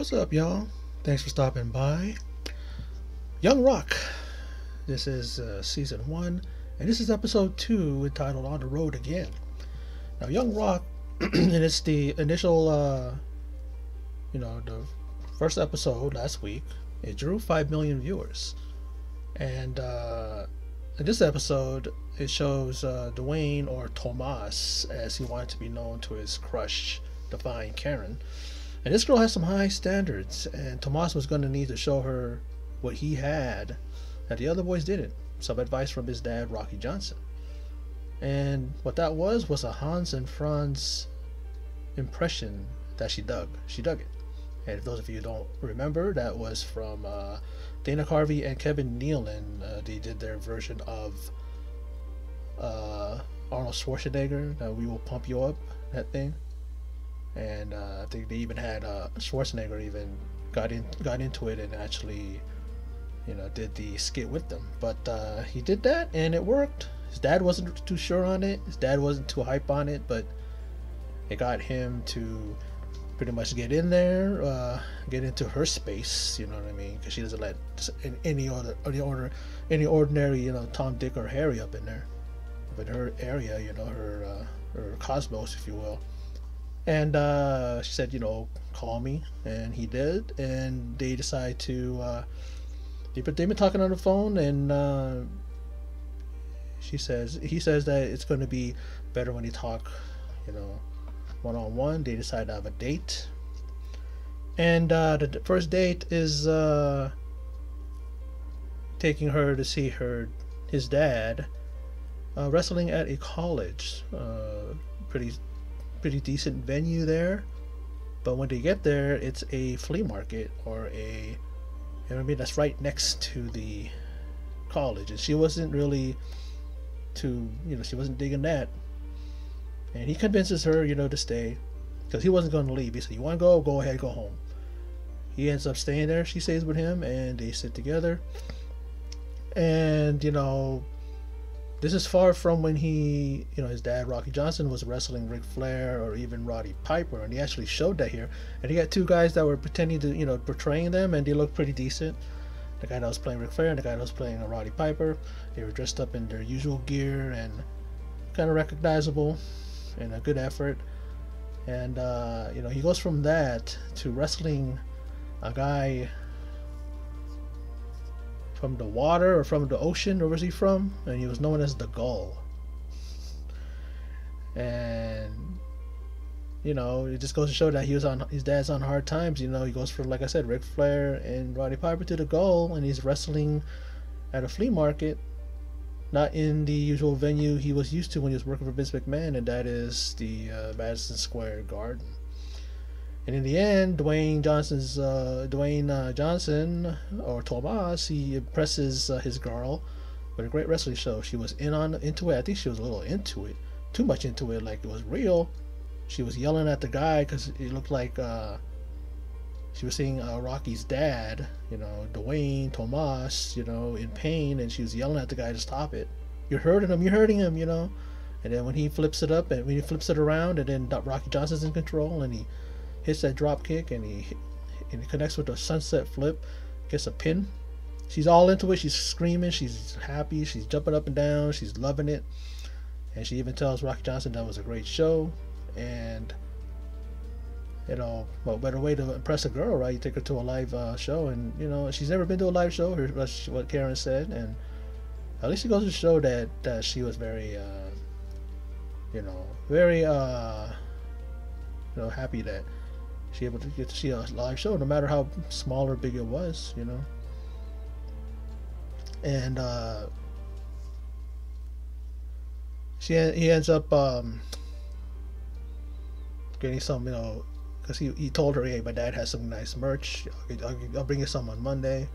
What's up, y'all? Thanks for stopping by. Young Rock. This is season 1, and this is episode 2, entitled On the Road Again. Now, Young Rock, and it's the initial, the first episode last week. It drew 5 million viewers. And in this episode, it shows Dwayne, or Tomas, as he wanted to be known, to his crush, the fine Karen. And this girl has some high standards, and Tomas was going to need to show her what he had that the other boys didn't. Some advice from his dad, Rocky Johnson. And what that was a Hans and Franz impression that she dug. She dug it. And if those of you who don't remember, that was from Dana Carvey and Kevin Nealon. They did their version of Arnold Schwarzenegger, that "We Will Pump You Up," that thing. And I think they even had Schwarzenegger even got into it and actually, did the skit with them. But he did that and it worked. His dad wasn't too sure on it. His dad wasn't too hype on it, but it got him to pretty much get in there, get into her space. You know what I mean? Because she doesn't let any ordinary Tom, Dick, or Harry up in there, but her area, her cosmos, if you will. And she said, call me, and he did. And they decide to they've been talking on the phone, and he says that it's going to be better when you talk, one-on-one. They decide to have a date, and the first date is taking her to see his dad wrestling at a college, pretty decent venue there. But when they get there, it's a flea market, or a that's right next to the college, and she wasn't really too, she wasn't digging that. And he convinces her, to stay, because he wasn't going to leave. He said, you want to go? Go ahead, go home. He ends up staying there. She stays with him, and they sit together. And, this is far from when he, his dad, Rocky Johnson, was wrestling Ric Flair or even Roddy Piper. And he actually showed that here. And he got two guys that were pretending to, portraying them, and they looked pretty decent. The guy that was playing Ric Flair and the guy that was playing Roddy Piper. They were dressed up in their usual gear and kind of recognizable. And a good effort. And he goes from that to wrestling a guy from the water, or from the ocean, or where's he from, and he was known as the Gull. And it just goes to show that his dad's on hard times. He goes from, like I said, Ric Flair and Roddy Piper to the Gull, and he's wrestling at a flea market, not in the usual venue he was used to when he was working for Vince McMahon, and that is the Madison Square Garden. And in the end, Dwayne Johnson, or Tomas, he impresses his girl with a great wrestling show. She was into it. I think she was a little into it, too much into it, like it was real. She was yelling at the guy because it looked like she was seeing Rocky's dad, Dwayne, Tomas, in pain, and she was yelling at the guy to stop it. You're hurting him, And then when he flips it up, and when he flips it around, and then Rocky Johnson's in control, and he hits that drop kick, and he connects with a sunset flip, gets a pin. She's all into it. She's screaming. She's happy. She's jumping up and down. She's loving it. And she even tells Rocky Johnson that was a great show, and what better way to impress a girl, right? You take her to a live show, and she's never been to a live show. That's what Karen said, and at least it goes to show that she was very, very, happy that she able to get to see a live show, no matter how small or big it was, And he ends up getting some, because he told her, hey, my dad has some nice merch. I'll bring you some on Monday.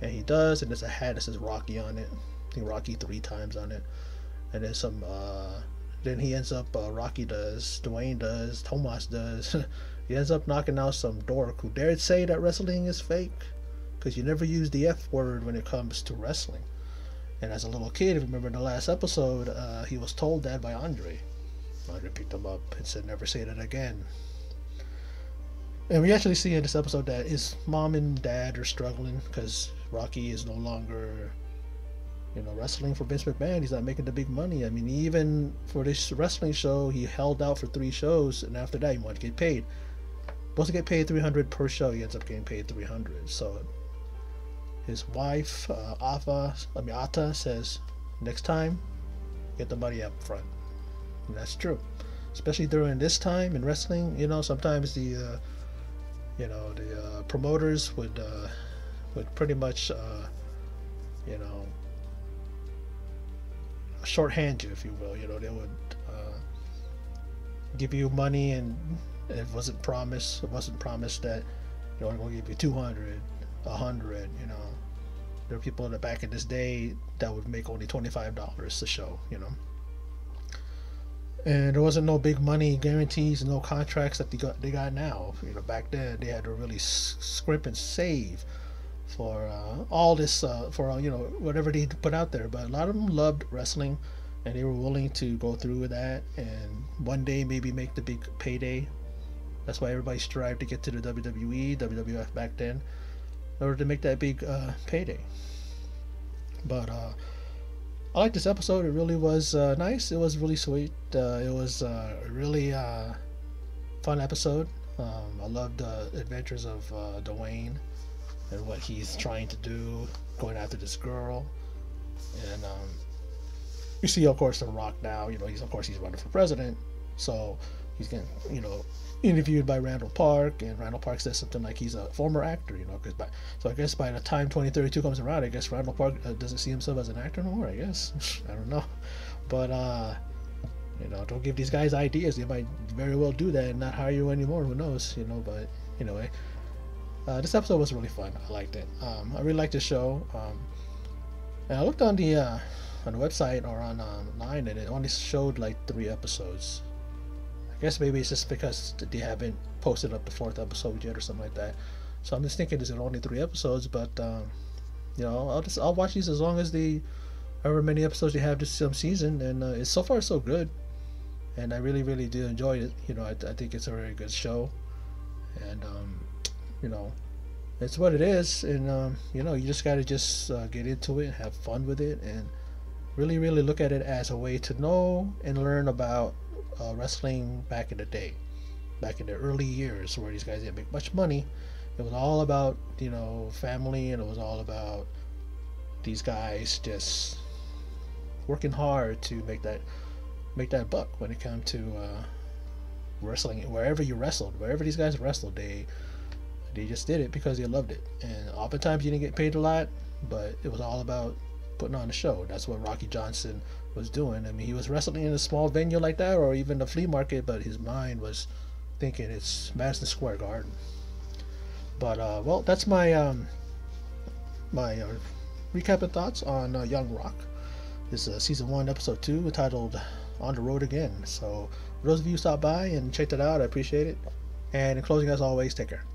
And he does, and there's a hat that says Rocky on it. I think Rocky 3 times on it. And there's some, then he ends up, Rocky does, Dwayne does, Tomas does. He ends up knocking out some dork who dared say that wrestling is fake, because you never use the F word when it comes to wrestling. And as a little kid, if you remember in the last episode, he was told that by Andre. Picked him up and said, never say that again. And we actually see in this episode that his mom and dad are struggling because Rocky is no longer, you know, wrestling for Vince McMahon. He's not making the big money. I mean, even for this wrestling show, he held out for 3 shows, and after that, he wanted to get paid. Supposed to get paid $300 per show, he ends up getting paid $300. So his wife, Ata, says, next time, get the money up front. And that's true, especially during this time in wrestling. You know, sometimes the promoters would pretty much, you know, shorthand you, if you will. You know, they would give you money, and it wasn't promised. It wasn't promised that, you know, I'm going to give you 200, 100. You know, there were people that back in this day that would make only $25 a show. You know, and there wasn't no big money guarantees, no contracts that they got now. You know, back then they had to really scrimp and save for all this, for you know, whatever they put out there. But a lot of them loved wrestling, and they were willing to go through with that, and one day maybe make the big payday. That's why everybody strived to get to the WWE, WWF back then, in order to make that big payday. But I like this episode. It really was nice. It was really sweet. It was a really fun episode. I loved the adventures of Dwayne and what he's trying to do, going after this girl. And you see, of course, The Rock now. You know, he's running for president, so he's getting, you know, interviewed by Randall Park, and Randall Park says something like he's a former actor, you know, because so I guess by the time 2032 comes around, I guess Randall Park doesn't see himself as an actor no more, I guess. I don't know, but you know, don't give these guys ideas. They might very well do that and not hire you anymore. Who knows, you know? But anyway, this episode was really fun. I liked it. I really liked the show. And I looked on the website or on online, and it only showed like 3 episodes. I guess maybe it's just because they haven't posted up the 4th episode yet or something like that. So I'm just thinking, is it only 3 episodes? But you know, I'll watch these as long as the however many episodes they have this season, and it's so far so good, and I really do enjoy it. You know, I think it's a very good show, and you know, it's what it is, and you know, you just gotta get into it, have fun with it, and really look at it as a way to know and learn about wrestling back in the day, back in the early years where these guys didn't make much money. It was all about, you know, family, and it was all about these guys just working hard to make that buck when it came to wrestling. Wherever these guys wrestled, they just did it because they loved it, and oftentimes you didn't get paid a lot, but it was all about putting on the show. That's what Rocky Johnson was doing. I mean, he was wrestling in a small venue like that, or even the flea market, but his mind was thinking it's Madison Square Garden. But well, that's my my recap and thoughts on Young Rock. This is season 1, episode 2, titled "On the Road Again." So for those of you who stopped by and checked it out, I appreciate it. And in closing, as always, take care.